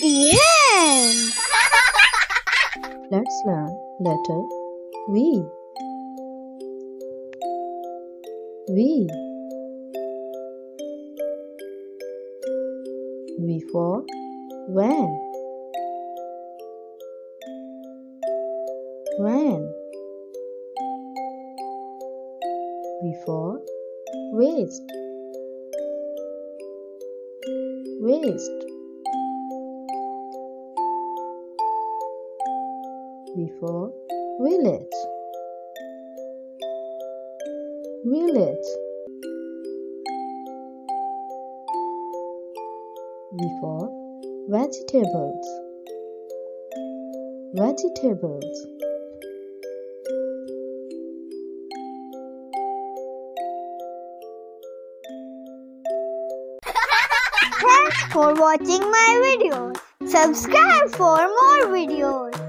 The end! Let's learn letter V. V. V for van. Van. V for waste. Waste. V for village. Village. V for vegetables. Vegetables. Thanks for watching my videos. Subscribe for more videos.